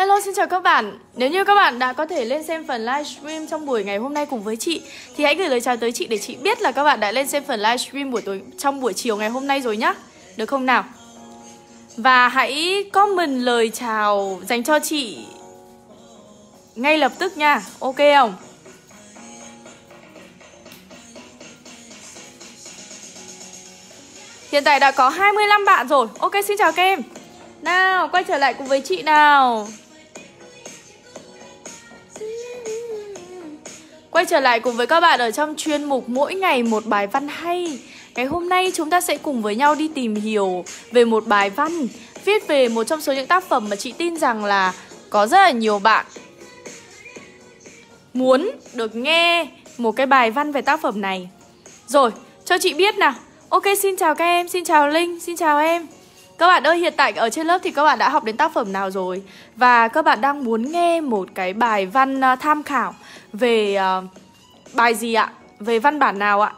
Hello, xin chào các bạn. Nếu như các bạn đã có thể lên xem phần livestream trong buổi ngày hôm nay cùng với chị thì hãy gửi lời chào tới chị để chị biết là các bạn đã lên xem phần livestream buổi chiều ngày hôm nay rồi nhá. Được không nào? Và hãy comment lời chào dành cho chị ngay lập tức nha. Ok không? Hiện tại đã có 25 bạn rồi. Ok, xin chào các em. Nào, quay trở lại cùng với chị nào. Quay trở lại cùng với các bạn ở trong chuyên mục Mỗi ngày một bài văn hay. Ngày hôm nay chúng ta sẽ cùng với nhau đi tìm hiểu về một bài văn viết về một trong số những tác phẩm mà chị tin rằng là có rất là nhiều bạn muốn được nghe một cái bài văn về tác phẩm này. Rồi, cho chị biết nào. Ok, xin chào các em, xin chào Linh, xin chào em. Các bạn ơi, hiện tại ở trên lớp thì các bạn đã học đến tác phẩm nào rồi? Và các bạn đang muốn nghe một cái bài văn tham khảo về bài gì ạ? Về văn bản nào ạ?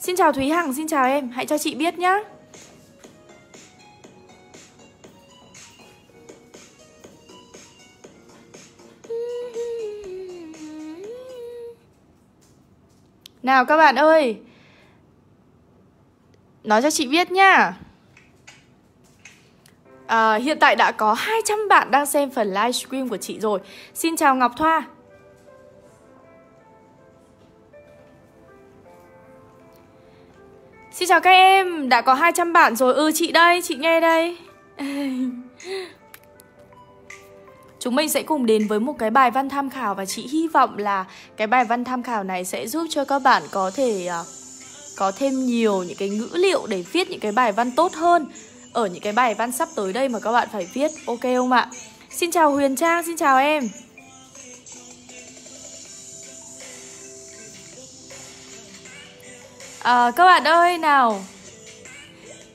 Xin chào Thúy Hằng, xin chào em, hãy cho chị biết nhá. Nào các bạn ơi, nói cho chị biết nhá. Hiện tại đã có 200 bạn đang xem phần livestream của chị rồi. Xin chào Ngọc Thoa. Xin chào các em, đã có 200 bạn rồi. Ừ, chị đây, chị nghe đây. Chúng mình sẽ cùng đến với một cái bài văn tham khảo. Và chị hy vọng là cái bài văn tham khảo này sẽ giúp cho các bạn có thể có thêm nhiều những cái ngữ liệu để viết những cái bài văn tốt hơn ở những cái bài văn sắp tới đây mà các bạn phải viết. Ok không ạ? Xin chào Huyền Trang, xin chào em. Các bạn ơi nào,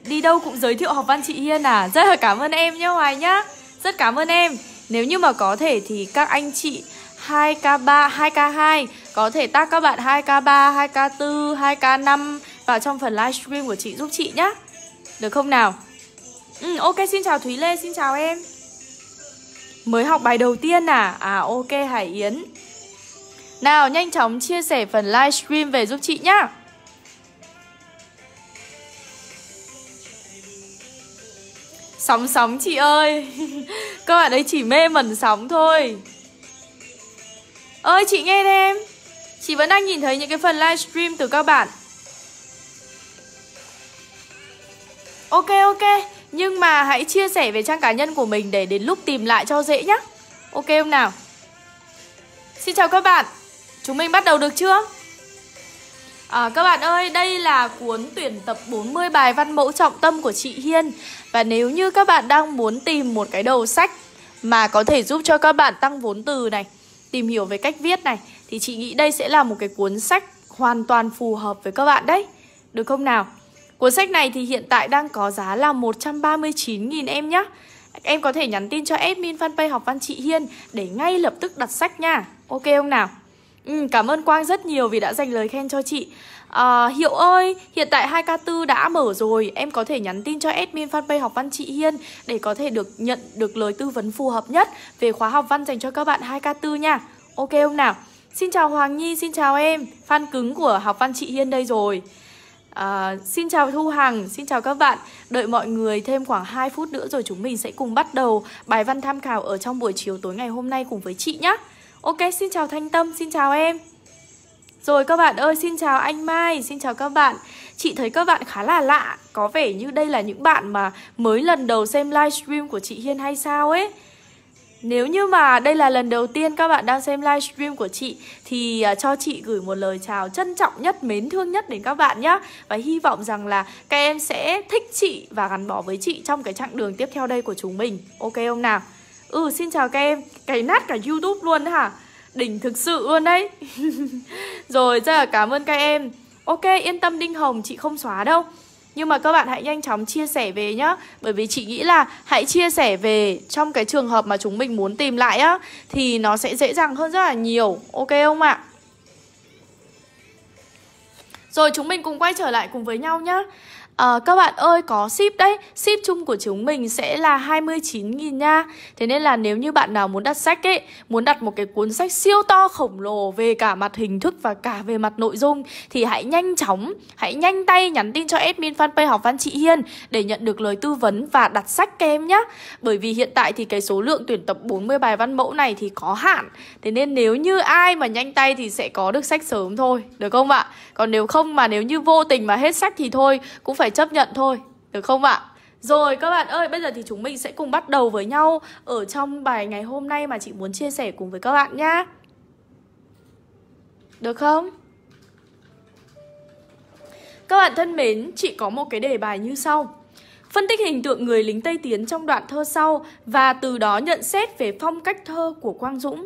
đi đâu cũng giới thiệu Học Văn Chị Hiên à? Rất là cảm ơn em nhé Hoài nhá. Rất cảm ơn em. Nếu như mà có thể thì các anh chị 2K3, 2K2 có thể tag các bạn 2K3, 2K4, 2K5 vào trong phần livestream của chị giúp chị nhá. Được không nào? Ừ, ok, xin chào Thúy Lê, xin chào em. Mới học bài đầu tiên à? À ok Hải Yến. Nào nhanh chóng chia sẻ phần livestream về giúp chị nhá. Sóng sóng chị ơi. Các bạn ấy chỉ mê mẩn sóng thôi. Ơi chị nghe đây em. Chị vẫn đang nhìn thấy những cái phần livestream từ các bạn. Ok ok, nhưng mà hãy chia sẻ về trang cá nhân của mình để đến lúc tìm lại cho dễ nhá. Ok không nào? Xin chào các bạn. Chúng mình bắt đầu được chưa? Các bạn ơi, đây là cuốn tuyển tập 40 bài văn mẫu trọng tâm của chị Hiên. Và nếu như các bạn đang muốn tìm một cái đầu sách mà có thể giúp cho các bạn tăng vốn từ này, tìm hiểu về cách viết này, thì chị nghĩ đây sẽ là một cái cuốn sách hoàn toàn phù hợp với các bạn đấy. Được không nào? Cuốn sách này thì hiện tại đang có giá là 139.000 em nhé. Em có thể nhắn tin cho admin fanpage Học Văn Chị Hiên để ngay lập tức đặt sách nha. Ok không nào? Ừ, cảm ơn Quang rất nhiều vì đã dành lời khen cho chị. Hiệu ơi, hiện tại 2K4 đã mở rồi. Em có thể nhắn tin cho admin fanpage Học Văn Chị Hiên để có thể được nhận được lời tư vấn phù hợp nhất về khóa học văn dành cho các bạn 2K4 nha. Ok không nào? Xin chào Hoàng Nhi, xin chào em. Fan cứng của Học Văn Chị Hiên đây rồi. Xin chào Thu Hằng, xin chào các bạn. Đợi mọi người thêm khoảng 2 phút nữa rồi chúng mình sẽ cùng bắt đầu bài văn tham khảo ở trong buổi chiều tối ngày hôm nay cùng với chị nhé. Ok, xin chào Thanh Tâm, xin chào em. Rồi các bạn ơi, xin chào anh Mai, xin chào các bạn. Chị thấy các bạn khá là lạ, có vẻ như đây là những bạn mà mới lần đầu xem livestream của chị Hiên hay sao ấy. Nếu như mà đây là lần đầu tiên các bạn đang xem livestream của chị thì cho chị gửi một lời chào trân trọng nhất, mến thương nhất đến các bạn nhé. Và hy vọng rằng là các em sẽ thích chị và gắn bó với chị trong cái chặng đường tiếp theo đây của chúng mình. Ok không nào? Ừ, xin chào các em. Cày nát cả YouTube luôn hả? Đỉnh thực sự luôn đấy. Rồi, rất là cảm ơn các em. Ok, yên tâm Đinh Hồng, chị không xóa đâu. Nhưng mà các bạn hãy nhanh chóng chia sẻ về nhá. Bởi vì chị nghĩ là hãy chia sẻ về trong cái trường hợp mà chúng mình muốn tìm lại á, thì nó sẽ dễ dàng hơn rất là nhiều. Ok không ạ? Rồi, chúng mình cùng quay trở lại cùng với nhau nhá. Các bạn ơi, có ship đấy. Ship chung của chúng mình sẽ là 29.000 nha. Thế nên là nếu như bạn nào muốn đặt sách ấy, muốn đặt một cái cuốn sách siêu to khổng lồ về cả mặt hình thức và cả về mặt nội dung, thì hãy nhanh chóng, hãy nhanh tay nhắn tin cho admin fanpage Học Văn Chị Hiên để nhận được lời tư vấn và đặt sách các em nhá. Bởi vì hiện tại thì cái số lượng tuyển tập 40 bài văn mẫu này thì có hạn. Thế nên nếu như ai mà nhanh tay thì sẽ có được sách sớm thôi, được không ạ? Còn nếu không mà nếu như vô tình mà hết sách thì thôi, cũng phải chấp nhận thôi, được không ạ? Rồi các bạn ơi, bây giờ thì chúng mình sẽ cùng bắt đầu với nhau ở trong bài ngày hôm nay mà chị muốn chia sẻ cùng với các bạn nhá. Được không? Các bạn thân mến, chị có một cái đề bài như sau: phân tích hình tượng người lính Tây Tiến trong đoạn thơ sau và từ đó nhận xét về phong cách thơ của Quang Dũng.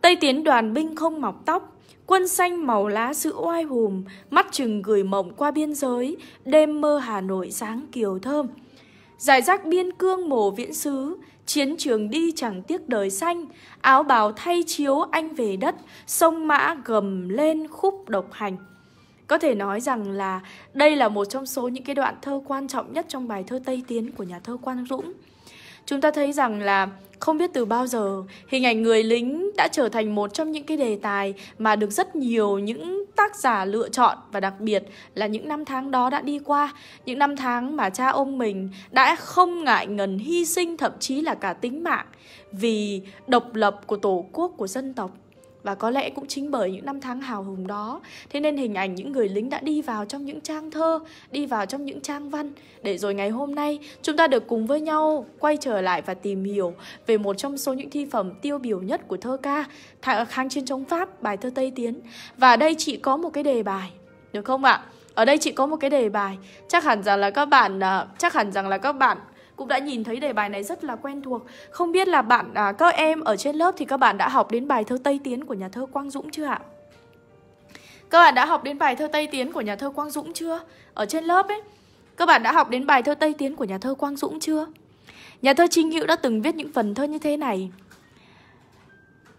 Tây Tiến đoàn binh không mọc tóc, quân xanh màu lá sữa oai hùm, mắt chừng gửi mộng qua biên giới, đêm mơ Hà Nội sáng kiều thơm. Giải rác biên cương mồ viễn xứ, chiến trường đi chẳng tiếc đời xanh, áo bào thay chiếu anh về đất, sông Mã gầm lên khúc độc hành. Có thể nói rằng là đây là một trong số những cái đoạn thơ quan trọng nhất trong bài thơ Tây Tiến của nhà thơ Quang Dũng. Chúng ta thấy rằng là không biết từ bao giờ, hình ảnh người lính đã trở thành một trong những cái đề tài mà được rất nhiều những tác giả lựa chọn, và đặc biệt là những năm tháng đó đã đi qua, những năm tháng mà cha ông mình đã không ngại ngần hy sinh thậm chí là cả tính mạng vì độc lập của tổ quốc, của dân tộc. Và có lẽ cũng chính bởi những năm tháng hào hùng đó, thế nên hình ảnh những người lính đã đi vào trong những trang thơ, đi vào trong những trang văn, để rồi ngày hôm nay chúng ta được cùng với nhau quay trở lại và tìm hiểu về một trong số những thi phẩm tiêu biểu nhất của thơ ca kháng chiến chống Pháp, bài thơ Tây Tiến. Và đây chị có một cái đề bài, được không ạ? Ở đây chị có một cái đề bài, chắc hẳn rằng là các bạn cũng đã nhìn thấy đề bài này rất là quen thuộc. Không biết là các em ở trên lớp thì các bạn đã học đến bài thơ Tây Tiến của nhà thơ Quang Dũng chưa ạ? Các bạn đã học đến bài thơ Tây Tiến của nhà thơ Quang Dũng chưa? Ở trên lớp ấy, các bạn đã học đến bài thơ Tây Tiến của nhà thơ Quang Dũng chưa? Nhà thơ Chính Hữu đã từng viết những phần thơ như thế này: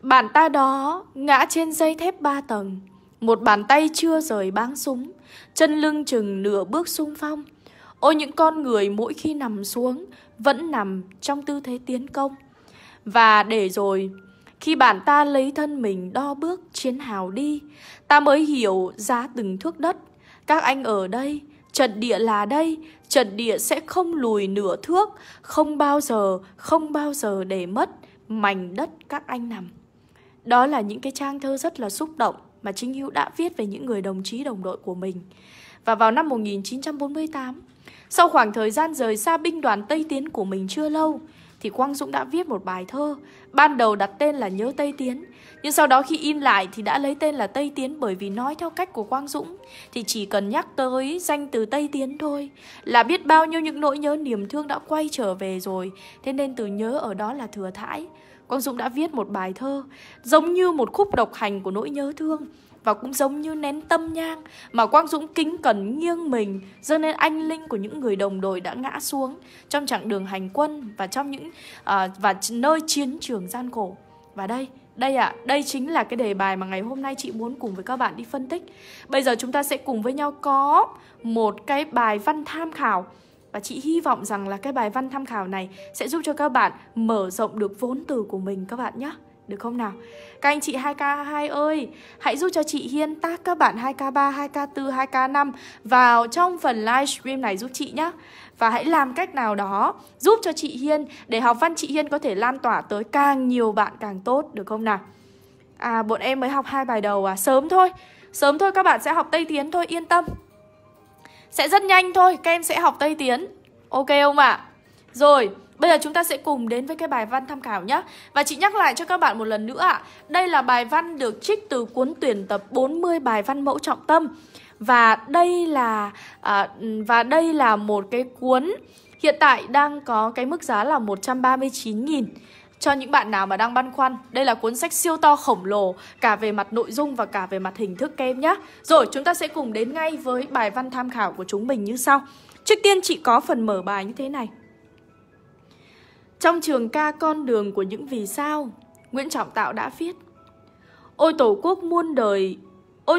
Bạn ta đó ngã trên dây thép 3 tầng, một bàn tay chưa rời báng súng, chân lưng chừng nửa bước xung phong. Ôi những con người mỗi khi nằm xuống vẫn nằm trong tư thế tiến công. Và để rồi khi bản ta lấy thân mình đo bước chiến hào đi, ta mới hiểu giá từng thước đất. Các anh ở đây, trận địa là đây, trận địa sẽ không lùi nửa thước, không bao giờ để mất mảnh đất các anh nằm. Đó là những cái trang thơ rất là xúc động mà Chính Hữu đã viết về những người đồng chí đồng đội của mình. Và vào năm 1948, sau khoảng thời gian rời xa binh đoàn Tây Tiến của mình chưa lâu, thì Quang Dũng đã viết một bài thơ, ban đầu đặt tên là Nhớ Tây Tiến, nhưng sau đó khi in lại thì đã lấy tên là Tây Tiến, bởi vì nói theo cách của Quang Dũng thì chỉ cần nhắc tới danh từ Tây Tiến thôi là biết bao nhiêu những nỗi nhớ niềm thương đã quay trở về rồi, thế nên từ nhớ ở đó là thừa thãi. Quang Dũng đã viết một bài thơ giống như một khúc độc hành của nỗi nhớ thương, và cũng giống như nén tâm nhang mà Quang Dũng kính cẩn nghiêng mình dâng lên anh linh của những người đồng đội đã ngã xuống trong chặng đường hành quân và trong những nơi chiến trường gian khổ. Và đây chính là cái đề bài mà ngày hôm nay chị muốn cùng với các bạn đi phân tích. Bây giờ chúng ta sẽ cùng với nhau có một cái bài văn tham khảo, và chị hy vọng rằng là cái bài văn tham khảo này sẽ giúp cho các bạn mở rộng được vốn từ của mình các bạn nhé. Được không nào? Các anh chị 2K2 ơi, hãy giúp cho chị Hiên tag các bạn 2K3, 2K4, 2K5 vào trong phần livestream này giúp chị nhé. Và hãy làm cách nào đó giúp cho chị Hiên, để Học Văn Chị Hiên có thể lan tỏa tới càng nhiều bạn càng tốt, được không nào? À, bọn em mới học 2 bài đầu à? Sớm thôi các bạn sẽ học Tây Tiến thôi, yên tâm. Sẽ rất nhanh thôi, các em sẽ học Tây Tiến. Ok không ạ? Rồi, bây giờ chúng ta sẽ cùng đến với cái bài văn tham khảo nhé. Và chị nhắc lại cho các bạn một lần nữa ạ. Đây là bài văn được trích từ cuốn tuyển tập 40 bài văn mẫu trọng tâm. Và đây là một cái cuốn hiện tại đang có cái mức giá là 139.000. Cho những bạn nào mà đang băn khoăn, đây là cuốn sách siêu to khổng lồ cả về mặt nội dung và cả về mặt hình thức các em nhé. Rồi, chúng ta sẽ cùng đến ngay với bài văn tham khảo của chúng mình như sau. Trước tiên chị có phần mở bài như thế này: trong trường ca Con Đường Của Những Vì Sao, Nguyễn Trọng Tạo đã viết: Ôi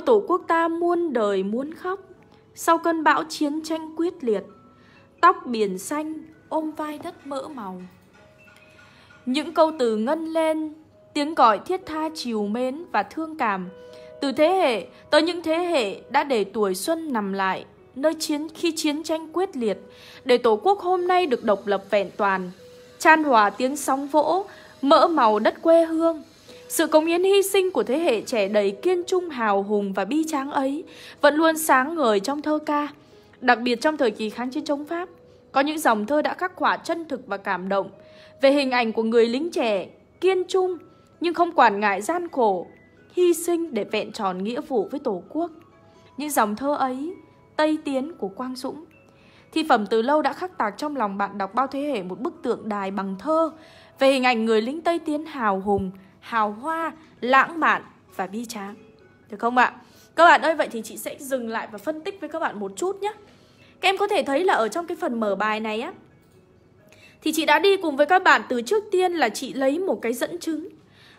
Tổ quốc ta muôn đời muốn khóc, sau cơn bão chiến tranh quyết liệt, tóc biển xanh ôm vai đất mỡ màu. Những câu từ ngân lên, tiếng gọi thiết tha trìu mến và thương cảm từ thế hệ tới những thế hệ đã để tuổi xuân nằm lại nơi khi chiến tranh quyết liệt, để Tổ quốc hôm nay được độc lập vẹn toàn, chan hòa tiếng sóng vỗ mỡ màu đất quê hương. Sự cống hiến hy sinh của thế hệ trẻ đầy kiên trung, hào hùng và bi tráng ấy vẫn luôn sáng ngời trong thơ ca. Đặc biệt trong thời kỳ kháng chiến chống Pháp, có những dòng thơ đã khắc họa chân thực và cảm động về hình ảnh của người lính trẻ kiên trung nhưng không quản ngại gian khổ, hy sinh để vẹn tròn nghĩa vụ với Tổ quốc. Những dòng thơ ấy, Tây Tiến của Quang Dũng, thi phẩm từ lâu đã khắc tạc trong lòng bạn đọc bao thế hệ một bức tượng đài bằng thơ về hình ảnh người lính Tây Tiến hào hùng, hào hoa, lãng mạn và bi tráng, được không ạ? Các bạn ơi, vậy thì chị sẽ dừng lại và phân tích với các bạn một chút nhé. Các em có thể thấy là ở trong cái phần mở bài này á, thì chị đã đi cùng với các bạn từ trước tiên là chị lấy một cái dẫn chứng.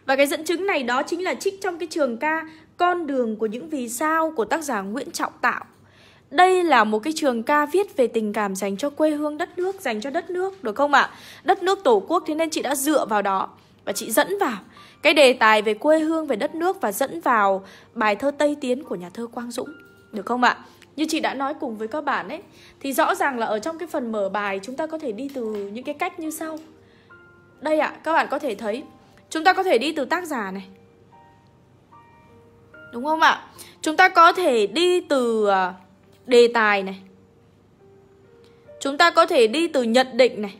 Và cái dẫn chứng này đó chính là trích trong cái trường ca Con đường của những vì sao của tác giả Nguyễn Trọng Tạo. Đây là một cái trường ca viết về tình cảm dành cho quê hương đất nước, dành cho đất nước, được không ạ? Đất nước Tổ quốc, thế nên chị đã dựa vào đó và chị dẫn vào cái đề tài về quê hương, về đất nước và dẫn vào bài thơ Tây Tiến của nhà thơ Quang Dũng, được không ạ? Như chị đã nói cùng với các bạn ấy, thì rõ ràng là ở trong cái phần mở bài chúng ta có thể đi từ những cái cách như sau. Đây ạ, các bạn có thể thấy chúng ta có thể đi từ tác giả này, đúng không ạ? Chúng ta có thể đi từ đề tài này, chúng ta có thể đi từ nhận định này.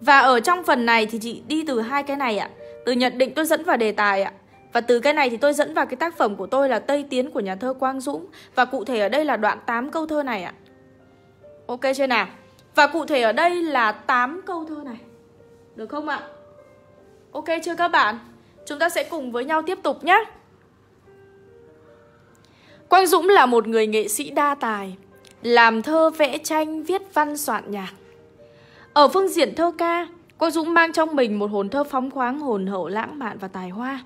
Và ở trong phần này thì chị đi từ hai cái này ạ. Từ nhận định tôi dẫn vào đề tài ạ. Và từ cái này thì tôi dẫn vào cái tác phẩm của tôi là Tây Tiến của nhà thơ Quang Dũng. Và cụ thể ở đây là đoạn 8 câu thơ này ạ. Ok chưa nào? Và cụ thể ở đây là 8 câu thơ này, được không ạ? Ok chưa các bạn? Chúng ta sẽ cùng với nhau tiếp tục nhé. Quang Dũng là một người nghệ sĩ đa tài, làm thơ, vẽ tranh, viết văn, soạn nhạc. Ở phương diện thơ ca, Quang Dũng mang trong mình một hồn thơ phóng khoáng, hồn hậu, lãng mạn và tài hoa.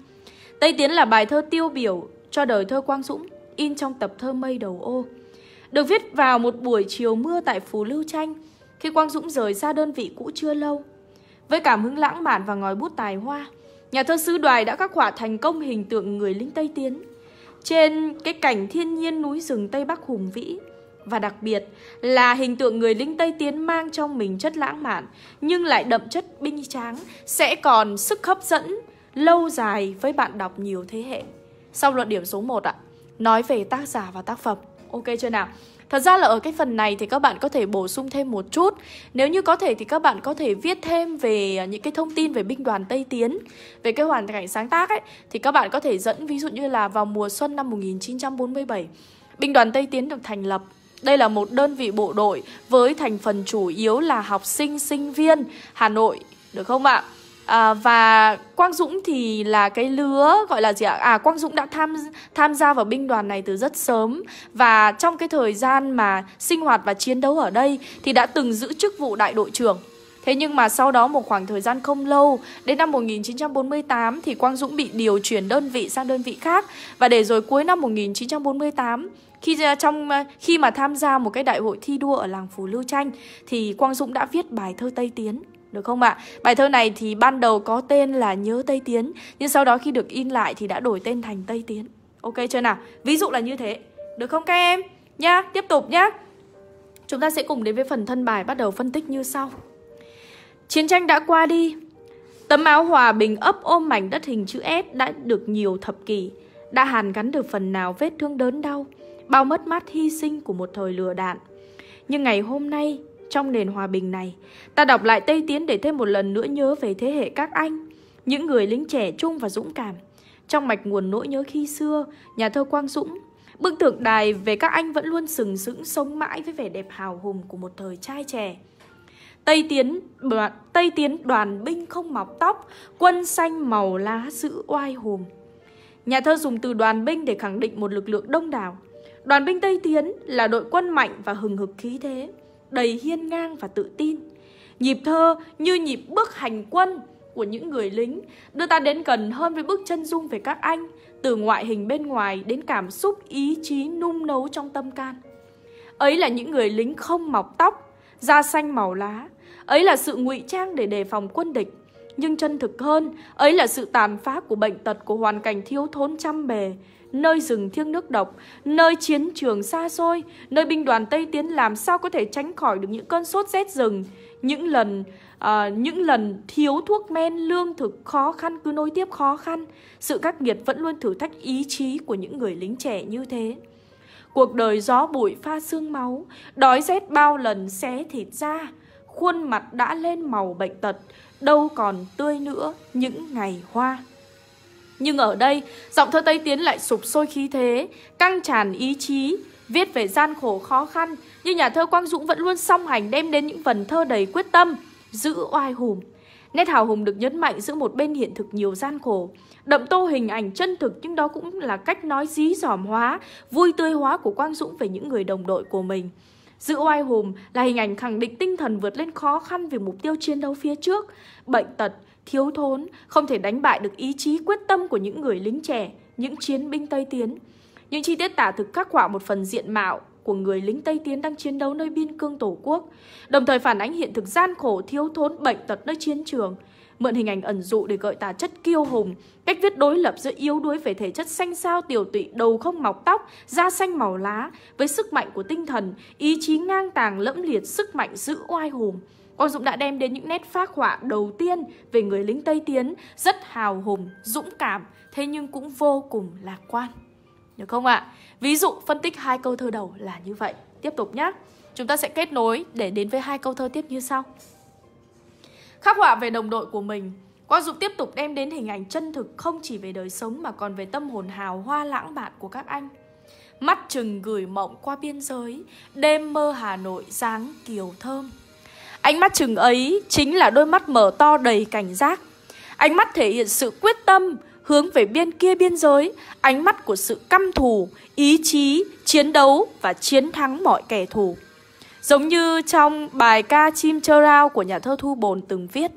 Tây Tiến là bài thơ tiêu biểu cho đời thơ Quang Dũng, in trong tập thơ Mây Đầu Ô, được viết vào một buổi chiều mưa tại Phú Lưu Chanh, khi Quang Dũng rời xa đơn vị cũ chưa lâu. Với cảm hứng lãng mạn và ngòi bút tài hoa, nhà thơ Sứ Đoài đã khắc họa thành công hình tượng người lính Tây Tiến trên cái cảnh thiên nhiên núi rừng Tây Bắc hùng vĩ. Và đặc biệt là hình tượng người lính Tây Tiến mang trong mình chất lãng mạn nhưng lại đậm chất binh tráng, sẽ còn sức hấp dẫn lâu dài với bạn đọc nhiều thế hệ. Sau luận điểm số 1 ạ, nói về tác giả và tác phẩm. Ok chưa nào? Thật ra là ở cái phần này thì các bạn có thể bổ sung thêm một chút. Nếu như có thể thì các bạn có thể viết thêm về những cái thông tin về binh đoàn Tây Tiến, về cái hoàn cảnh sáng tác ấy, thì các bạn có thể dẫn ví dụ như là vào mùa xuân năm 1947, binh đoàn Tây Tiến được thành lập. Đây là một đơn vị bộ đội với thành phần chủ yếu là học sinh, sinh viên Hà Nội, được không ạ? Và Quang Dũng thì là cái lứa gọi là gì ạ? Quang Dũng đã tham gia vào binh đoàn này từ rất sớm. Và trong cái thời gian mà sinh hoạt và chiến đấu ở đây thì đã từng giữ chức vụ đại đội trưởng. Thế nhưng mà sau đó một khoảng thời gian không lâu, đến năm 1948 thì Quang Dũng bị điều chuyển đơn vị sang đơn vị khác. Và để rồi cuối năm 1948, khi mà tham gia một cái đại hội thi đua ở làng Phú Lưu Chanh, thì Quang Dũng đã viết bài thơ Tây Tiến, được không ạ? Bài thơ này thì ban đầu có tên là Nhớ Tây Tiến, nhưng sau đó khi được in lại thì đã đổi tên thành Tây Tiến. Ok chưa nào? Ví dụ là như thế, được không các em? Nhá, tiếp tục nhá. Chúng ta sẽ cùng đến với phần thân bài, bắt đầu phân tích như sau. Chiến tranh đã qua đi, tấm áo hòa bình ấp ôm mảnh đất hình chữ S đã được nhiều thập kỷ, đã hàn gắn được phần nào vết thương đớn đau, bao mất mát hy sinh của một thời lửa đạn. Nhưng ngày hôm nay, trong nền hòa bình này, ta đọc lại Tây Tiến để thêm một lần nữa nhớ về thế hệ các anh, những người lính trẻ trung và dũng cảm. Trong mạch nguồn nỗi nhớ khi xưa, nhà thơ Quang Dũng, bức tượng đài về các anh vẫn luôn sừng sững sống mãi với vẻ đẹp hào hùng của một thời trai trẻ. Tây Tiến đoàn binh không mọc tóc, quân xanh màu lá giữ oai hùng. Nhà thơ dùng từ đoàn binh để khẳng định một lực lượng đông đảo. Đoàn binh Tây Tiến là đội quân mạnh và hừng hực khí thế, đầy hiên ngang và tự tin. Nhịp thơ như nhịp bước hành quân của những người lính, đưa ta đến gần hơn với bước chân dung về các anh, từ ngoại hình bên ngoài đến cảm xúc ý chí nung nấu trong tâm can. Ấy là những người lính không mọc tóc, da xanh màu lá. Ấy là sự ngụy trang để đề phòng quân địch. Nhưng chân thực hơn, ấy là sự tàn phá của bệnh tật, của hoàn cảnh thiếu thốn trăm bề, nơi rừng thiêng nước độc, nơi chiến trường xa xôi, nơi binh đoàn Tây Tiến làm sao có thể tránh khỏi được những cơn sốt rét rừng, những lần thiếu thuốc men, lương thực khó khăn cứ nối tiếp khó khăn. Sự khắc nghiệt vẫn luôn thử thách ý chí của những người lính trẻ như thế. Cuộc đời gió bụi pha xương máu, đói rét bao lần xé thịt ra, khuôn mặt đã lên màu bệnh tật, đâu còn tươi nữa những ngày hoa. Nhưng ở đây, giọng thơ Tây Tiến lại sụp sôi khí thế, căng tràn ý chí, viết về gian khổ khó khăn, nhưng nhà thơ Quang Dũng vẫn luôn song hành đem đến những vần thơ đầy quyết tâm, giữ oai hùng. Nét hào hùng được nhấn mạnh giữa một bên hiện thực nhiều gian khổ, đậm tô hình ảnh chân thực, nhưng đó cũng là cách nói dí dỏm hóa, vui tươi hóa của Quang Dũng về những người đồng đội của mình. Giữ oai hùng là hình ảnh khẳng định tinh thần vượt lên khó khăn về mục tiêu chiến đấu phía trước. Bệnh tật, thiếu thốn không thể đánh bại được ý chí quyết tâm của những người lính trẻ, những chiến binh Tây Tiến. Những chi tiết tả thực khắc họa một phần diện mạo của người lính Tây Tiến đang chiến đấu nơi biên cương Tổ quốc, đồng thời phản ánh hiện thực gian khổ, thiếu thốn, bệnh tật nơi chiến trường. Mượn hình ảnh ẩn dụ để gợi tả chất kiêu hùng, cách viết đối lập giữa yếu đuối về thể chất xanh xao tiều tụy, đầu không mọc tóc, da xanh màu lá, với sức mạnh của tinh thần, ý chí ngang tàng lẫm liệt, sức mạnh giữ oai hùng. Quang Dũng đã đem đến những nét phác họa đầu tiên về người lính Tây Tiến, rất hào hùng, dũng cảm, thế nhưng cũng vô cùng lạc quan. Được không ạ? Ví dụ phân tích hai câu thơ đầu là như vậy. Tiếp tục nhé. Chúng ta sẽ kết nối để đến với hai câu thơ tiếp như sau. Khắc họa về đồng đội của mình, Quang Dũng tiếp tục đem đến hình ảnh chân thực không chỉ về đời sống mà còn về tâm hồn hào hoa lãng mạn của các anh. Mắt chừng gửi mộng qua biên giới, đêm mơ Hà Nội dáng kiều thơm. Ánh mắt chừng ấy chính là đôi mắt mở to đầy cảnh giác. Ánh mắt thể hiện sự quyết tâm hướng về bên kia biên giới, ánh mắt của sự căm thù, ý chí, chiến đấu và chiến thắng mọi kẻ thù. Giống như trong bài ca Chim Chơ Rao của nhà thơ Thu Bồn từng viết: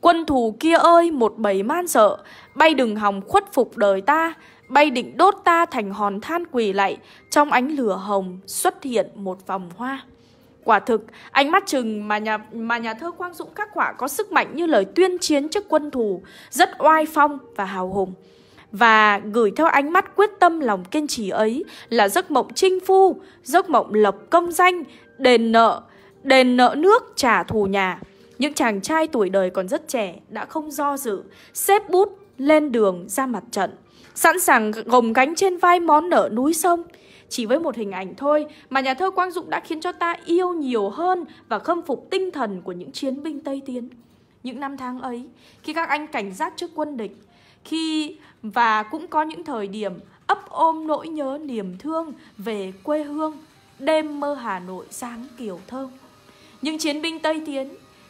Quân thù kia ơi một bầy man sợ, bay đừng hòng khuất phục đời ta, bay định đốt ta thành hòn than quỳ lạy, trong ánh lửa hồng xuất hiện một vòng hoa. Quả thực, ánh mắt chừng mà nhà thơ Quang Dũng khắc họa có sức mạnh như lời tuyên chiến trước quân thù, rất oai phong và hào hùng. Và gửi theo ánh mắt quyết tâm lòng kiên trì ấy là giấc mộng chinh phu, giấc mộng lập công danh, đền nợ nước trả thù nhà. Những chàng trai tuổi đời còn rất trẻ đã không do dự, xếp bút lên đường ra mặt trận, sẵn sàng gồng gánh trên vai món nợ núi sông. Chỉ với một hình ảnh thôi mà nhà thơ Quang Dũng đã khiến cho ta yêu nhiều hơn và khâm phục tinh thần của những chiến binh Tây Tiến. Những năm tháng ấy, khi các anh cảnh giác trước quân địch, và cũng có những thời điểm ấp ôm nỗi nhớ niềm thương về quê hương, đêm mơ Hà Nội dáng kiều thơm. Những chiến binh Tây Tiến,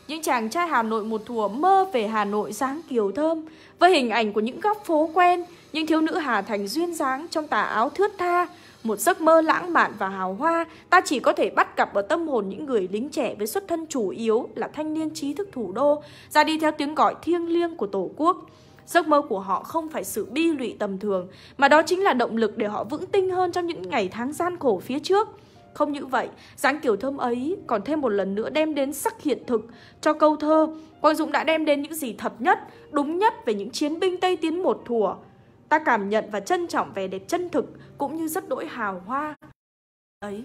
những chàng trai Hà Nội một thuở mơ về Hà Nội dáng kiều thơm, với hình ảnh của những góc phố quen, những thiếu nữ Hà Thành duyên dáng trong tà áo thướt tha. Một giấc mơ lãng mạn và hào hoa ta chỉ có thể bắt gặp ở tâm hồn những người lính trẻ với xuất thân chủ yếu là thanh niên trí thức thủ đô, ra đi theo tiếng gọi thiêng liêng của Tổ quốc. Giấc mơ của họ không phải sự bi lụy tầm thường, mà đó chính là động lực để họ vững tinh hơn trong những ngày tháng gian khổ phía trước. Không như vậy, dáng kiều thơm ấy còn thêm một lần nữa đem đến sắc hiện thực cho câu thơ. Quang Dũng đã đem đến những gì thật nhất, đúng nhất về những chiến binh Tây Tiến một thuở. Ta cảm nhận và trân trọng vẻ đẹp chân thực cũng như rất đỗi hào hoa ấy.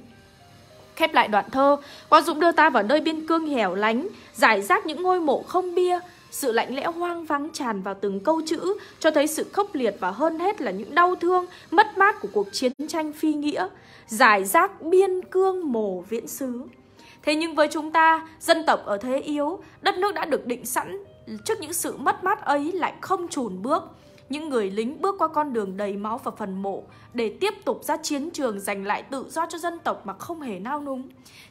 Khép lại đoạn thơ, Quang Dũng đưa ta vào nơi biên cương hẻo lánh, rải rác những ngôi mộ không bia. Sự lạnh lẽo hoang vắng tràn vào từng câu chữ, cho thấy sự khốc liệt và hơn hết là những đau thương, mất mát của cuộc chiến tranh phi nghĩa. Rải rác biên cương mồ viễn xứ. Thế nhưng với chúng ta, dân tộc ở thế yếu, đất nước đã được định sẵn, trước những sự mất mát ấy lại không chùn bước. Những người lính bước qua con đường đầy máu và phần mộ để tiếp tục ra chiến trường giành lại tự do cho dân tộc mà không hề nao núng.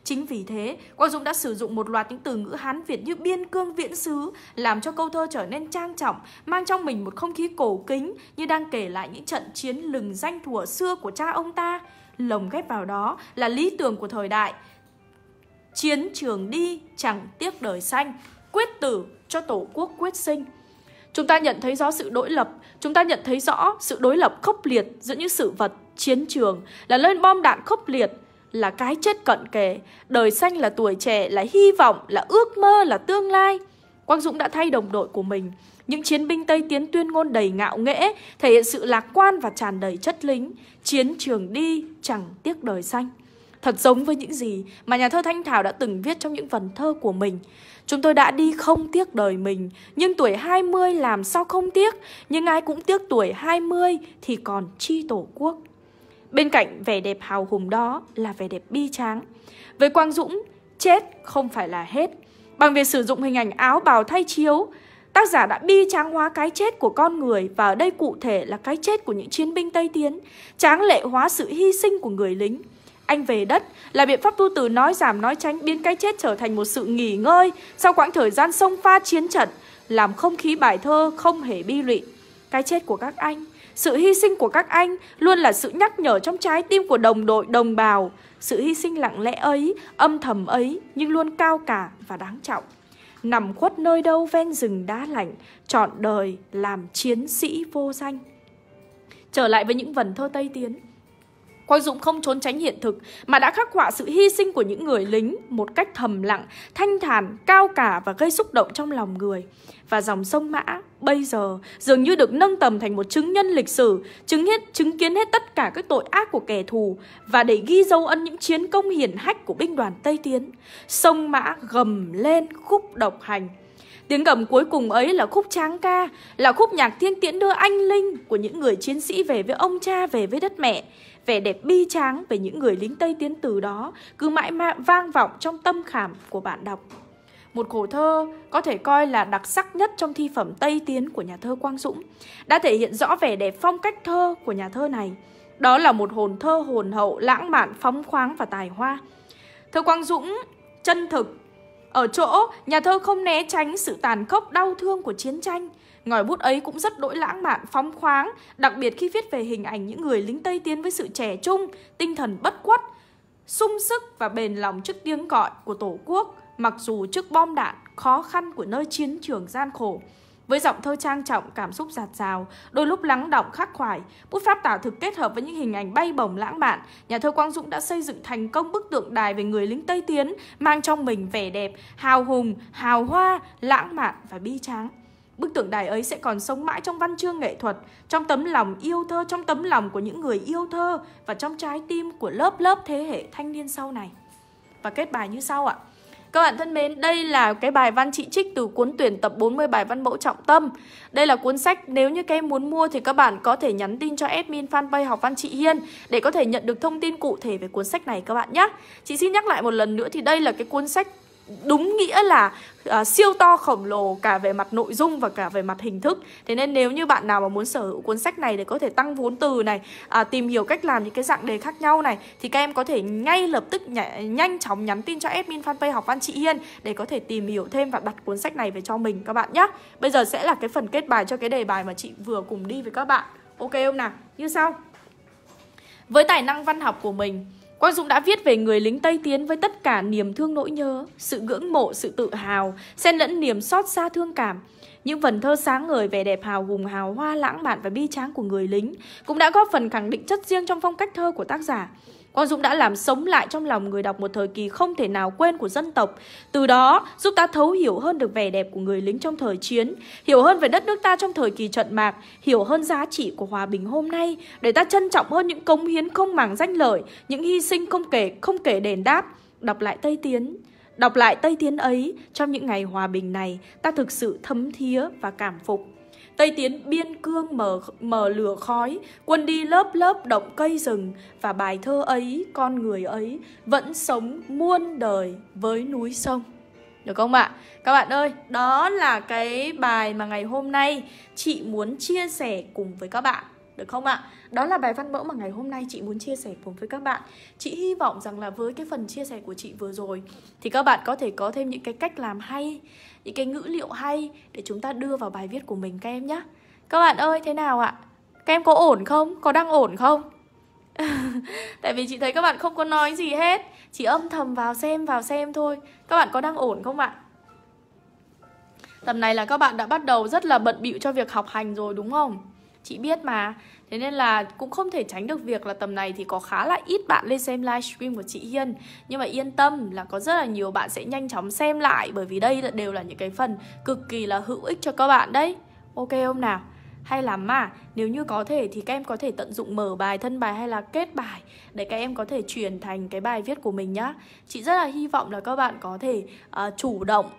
Chính vì thế, Quang Dũng đã sử dụng một loạt những từ ngữ Hán Việt như biên cương viễn xứ, làm cho câu thơ trở nên trang trọng, mang trong mình một không khí cổ kính như đang kể lại những trận chiến lừng danh thuở xưa của cha ông ta. Lồng ghép vào đó là lý tưởng của thời đại: chiến trường đi chẳng tiếc đời xanh. quyết tử cho Tổ quốc quyết sinh. Chúng ta nhận thấy rõ sự đối lập, chúng ta nhận thấy rõ sự đối lập khốc liệt giữa những sự vật, chiến trường là nơi bom đạn khốc liệt, là cái chết cận kề, đời xanh là tuổi trẻ, là hy vọng, là ước mơ, là tương lai. Quang Dũng đã thay đồng đội của mình, những chiến binh Tây Tiến tuyên ngôn đầy ngạo nghễ, thể hiện sự lạc quan và tràn đầy chất lính, chiến trường đi chẳng tiếc đời xanh. Thật giống với những gì mà nhà thơ Thanh Thảo đã từng viết trong những vần thơ của mình. Chúng tôi đã đi không tiếc đời mình, nhưng tuổi 20 làm sao không tiếc, nhưng ai cũng tiếc tuổi 20 thì còn chi Tổ quốc. Bên cạnh vẻ đẹp hào hùng đó là vẻ đẹp bi tráng. Với Quang Dũng, chết không phải là hết. Bằng việc sử dụng hình ảnh áo bào thay chiếu, tác giả đã bi tráng hóa cái chết của con người, và ở đây cụ thể là cái chết của những chiến binh Tây Tiến, tráng lệ hóa sự hy sinh của người lính. Anh về đất là biện pháp tu từ nói giảm nói tránh, biến cái chết trở thành một sự nghỉ ngơi sau quãng thời gian xông pha chiến trận, làm không khí bài thơ không hề bi lụy. Cái chết của các anh, sự hy sinh của các anh luôn là sự nhắc nhở trong trái tim của đồng đội, đồng bào. Sự hy sinh lặng lẽ ấy, âm thầm ấy, nhưng luôn cao cả và đáng trọng. Nằm khuất nơi đâu ven rừng đá lạnh, trọn đời làm chiến sĩ vô danh. Trở lại với những vần thơ Tây Tiến, Quang Dũng không trốn tránh hiện thực mà đã khắc họa sự hy sinh của những người lính một cách thầm lặng, thanh thản, cao cả và gây xúc động trong lòng người. Và dòng sông Mã bây giờ dường như được nâng tầm thành một chứng nhân lịch sử, chứng kiến hết tất cả các tội ác của kẻ thù, và để ghi dấu ấn những chiến công hiển hách của binh đoàn Tây Tiến. Sông Mã gầm lên khúc độc hành. Tiếng gầm cuối cùng ấy là khúc tráng ca, là khúc nhạc thiên tiễn đưa anh linh của những người chiến sĩ về với ông cha, về với đất mẹ. Vẻ đẹp bi tráng về những người lính Tây Tiến từ đó cứ mãi vang vọng trong tâm khảm của bạn đọc. Một khổ thơ có thể coi là đặc sắc nhất trong thi phẩm Tây Tiến của nhà thơ Quang Dũng, đã thể hiện rõ vẻ đẹp phong cách thơ của nhà thơ này. Đó là một hồn thơ hồn hậu, lãng mạn, phóng khoáng và tài hoa. Thơ Quang Dũng chân thực ở chỗ nhà thơ không né tránh sự tàn khốc đau thương của chiến tranh. Ngòi bút ấy cũng rất đỗi lãng mạn, phóng khoáng, đặc biệt khi viết về hình ảnh những người lính Tây Tiến với sự trẻ trung, tinh thần bất khuất, sung sức và bền lòng trước tiếng gọi của Tổ quốc, mặc dù trước bom đạn, khó khăn của nơi chiến trường gian khổ. Với giọng thơ trang trọng, cảm xúc dạt dào, đôi lúc lắng đọng khắc khoải, bút pháp tả thực kết hợp với những hình ảnh bay bổng lãng mạn, nhà thơ Quang Dũng đã xây dựng thành công bức tượng đài về người lính Tây Tiến, mang trong mình vẻ đẹp, hào hùng, hào hoa, lãng mạn và bi tráng. Bức tượng đài ấy sẽ còn sống mãi trong văn chương nghệ thuật, trong tấm lòng yêu thơ, trong tấm lòng của những người yêu thơ và trong trái tim của lớp lớp thế hệ thanh niên sau này. Và kết bài như sau ạ. Các bạn thân mến, đây là cái bài văn chị trích từ cuốn tuyển tập 40 bài văn mẫu trọng tâm. Đây là cuốn sách, nếu như các em muốn mua thì các bạn có thể nhắn tin cho admin fanpage Học Văn Chị Hiên để có thể nhận được thông tin cụ thể về cuốn sách này các bạn nhé. Chị xin nhắc lại một lần nữa thì đây là cái cuốn sách đúng nghĩa là siêu to khổng lồ cả về mặt nội dung và cả về mặt hình thức. Thế nên nếu như bạn nào mà muốn sở hữu cuốn sách này để có thể tăng vốn từ này, tìm hiểu cách làm những cái dạng đề khác nhau này, thì các em có thể ngay lập tức nhanh chóng nhắn tin cho admin fanpage Học Văn Chị Hiên để có thể tìm hiểu thêm và đặt cuốn sách này về cho mình các bạn nhé. Bây giờ sẽ là cái phần kết bài cho cái đề bài mà chị vừa cùng đi với các bạn. Ok không nào? Như sau. Với tài năng văn học của mình, Quang Dũng đã viết về người lính Tây Tiến với tất cả niềm thương nỗi nhớ, sự ngưỡng mộ, sự tự hào, xen lẫn niềm xót xa thương cảm. Những vần thơ sáng ngời, vẻ đẹp hào hùng, hào hoa, lãng mạn và bi tráng của người lính cũng đã góp phần khẳng định chất riêng trong phong cách thơ của tác giả. Quang Dũng đã làm sống lại trong lòng người đọc một thời kỳ không thể nào quên của dân tộc, từ đó giúp ta thấu hiểu hơn được vẻ đẹp của người lính trong thời chiến, hiểu hơn về đất nước ta trong thời kỳ trận mạc, hiểu hơn giá trị của hòa bình hôm nay, để ta trân trọng hơn những cống hiến không màng danh lợi, những hy sinh không kể đền đáp. Đọc lại Tây Tiến ấy trong những ngày hòa bình này, ta thực sự thấm thía và cảm phục. Tây Tiến biên cương mờ lửa khói, quân đi lớp lớp động cây rừng, và bài thơ ấy, con người ấy vẫn sống muôn đời với núi sông. Được không ạ? Các bạn ơi, đó là cái bài mà ngày hôm nay chị muốn chia sẻ cùng với các bạn. Được không ạ? Đó là bài văn mẫu mà ngày hôm nay chị muốn chia sẻ cùng với các bạn. Chị hy vọng rằng là với cái phần chia sẻ của chị vừa rồi thì các bạn có thể có thêm những cái cách làm hay, những cái ngữ liệu hay để chúng ta đưa vào bài viết của mình các em nhé. Các bạn ơi, thế nào ạ? Các em có ổn không? Có đang ổn không? Tại vì chị thấy các bạn không có nói gì hết, chỉ âm thầm vào xem thôi. Các bạn có đang ổn không ạ? Tầm này là các bạn đã bắt đầu rất là bận bịu cho việc học hành rồi đúng không? Chị biết mà. Thế nên là cũng không thể tránh được việc là tầm này thì có khá là ít bạn lên xem livestream của chị Hiên. Nhưng mà yên tâm là có rất là nhiều bạn sẽ nhanh chóng xem lại, bởi vì đây đều là những cái phần cực kỳ là hữu ích cho các bạn đấy. Ok không nào? Hay lắm mà. Nếu như có thể thì các em có thể tận dụng mở bài, thân bài hay là kết bài để các em có thể chuyển thành cái bài viết của mình nhá. Chị rất là hy vọng là các bạn có thể chủ động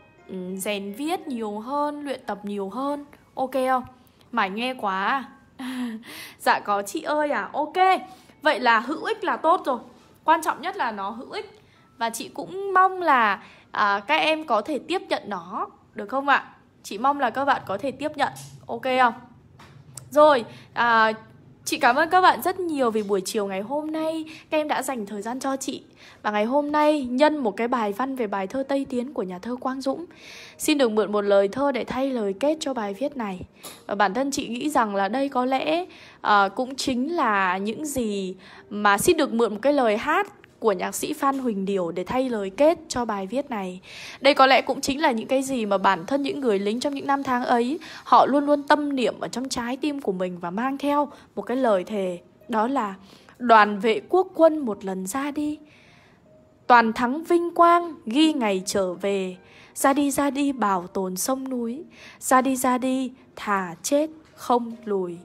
rèn viết nhiều hơn, luyện tập nhiều hơn. Ok không? Mải nghe quá à? Dạ có chị ơi à. Ok, vậy là hữu ích là tốt rồi. Quan trọng nhất là nó hữu ích. Và chị cũng mong là các em có thể tiếp nhận nó, được không ạ? Chị mong là các bạn có thể tiếp nhận. Ok không? Rồi, chị cảm ơn các bạn rất nhiều vì buổi chiều ngày hôm nay các em đã dành thời gian cho chị. Và ngày hôm nay nhân một cái bài văn về bài thơ Tây Tiến của nhà thơ Quang Dũng, xin được mượn một lời thơ để thay lời kết cho bài viết này. Và bản thân chị nghĩ rằng là đây có lẽ cũng chính là những gì mà xin được mượn một cái lời hát của nhạc sĩ Phan Huỳnh Điểu để thay lời kết cho bài viết này. Đây có lẽ cũng chính là những cái gì mà bản thân những người lính trong những năm tháng ấy, họ luôn luôn tâm niệm ở trong trái tim của mình và mang theo một cái lời thề, đó là: đoàn vệ quốc quân một lần ra đi, toàn thắng vinh quang ghi ngày trở về. Ra đi bảo tồn sông núi, ra đi thà chết không lùi.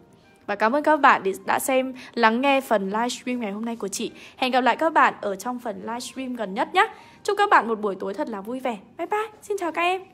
Và cảm ơn các bạn đã xem, lắng nghe phần livestream ngày hôm nay của chị. Hẹn gặp lại các bạn ở trong phần livestream gần nhất nhé. Chúc các bạn một buổi tối thật là vui vẻ. Bye bye, xin chào các em.